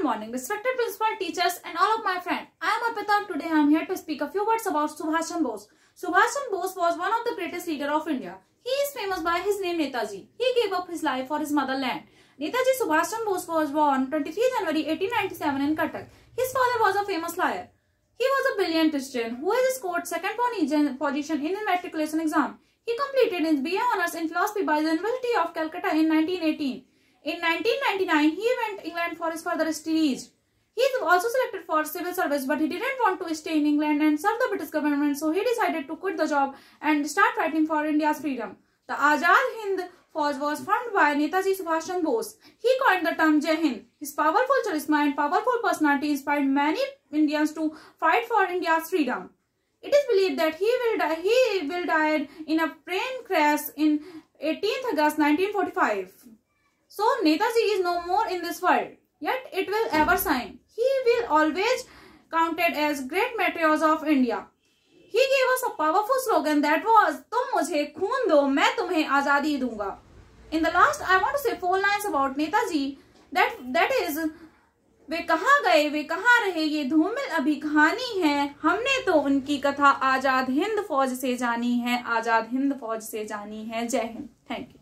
Good morning, respected principal, teachers and all of my friends. I am Arpita and today I am here to speak a few words about Subhas Chandra Bose. Subhas Chandra Bose was one of the greatest leaders of India. He is famous by his name Netaji. He gave up his life for his motherland. Netaji Subhas Chandra Bose was born 23 January 1897 in Cuttack. His father was a famous lawyer. He was a brilliant Christian who has scored second position in his matriculation exam. He completed his BA honors in philosophy by the University of Calcutta in 1918. In 1999, he went to England for his further studies. He is also selected for civil service, but he didn't want to stay in England and serve the British government, so he decided to quit the job and start fighting for India's freedom. The Azad Hind Fauj was formed by Netaji Subhash Chandra Bose. He coined the term Jai Hind. His powerful charisma and powerful personality inspired many Indians to fight for India's freedom. It is believed that he will die in a plane crash in 18th August 1945. So, Netaji is no more in this world, yet it will ever shine. He will always counted as great martyrs of India. He gave us a powerful slogan that was, "Tum mujhe khoon do, main tumhe azadi dunga." In the last, I want to say four lines about Netaji. That is, "Ve kahan gaye, ve kahan rahe, ye dhumil abhi kahani hai. Humne to unki katha Azad Hind Fauj se jani hai, Azad Hind Fauj se jani hai." Jai Hind. Thank you.